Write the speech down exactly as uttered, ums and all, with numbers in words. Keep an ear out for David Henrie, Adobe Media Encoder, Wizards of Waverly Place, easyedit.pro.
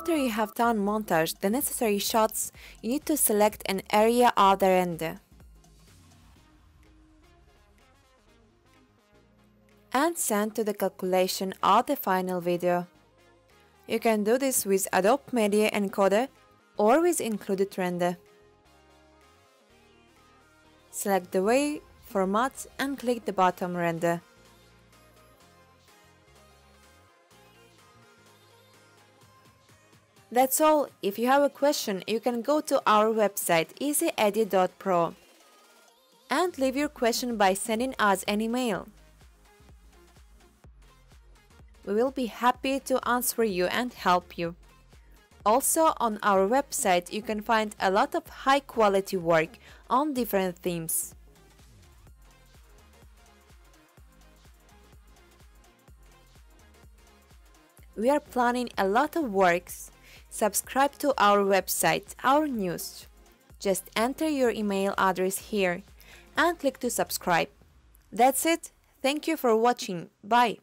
After you have done montage the necessary shots, you need to select an area at the end and send to the calculation of the final video. You can do this with Adobe Media Encoder or with included render. Select the way, format and click the bottom render. That's all. If you have a question, you can go to our website easy edit dot pro and leave your question by sending us an email. We will be happy to answer you and help you. Also, on our website you can find a lot of high quality work on different themes. We are planning a lot of works. Subscribe to our website, our news. Just enter your email address here and click to subscribe. That's it. Thank you for watching. Bye.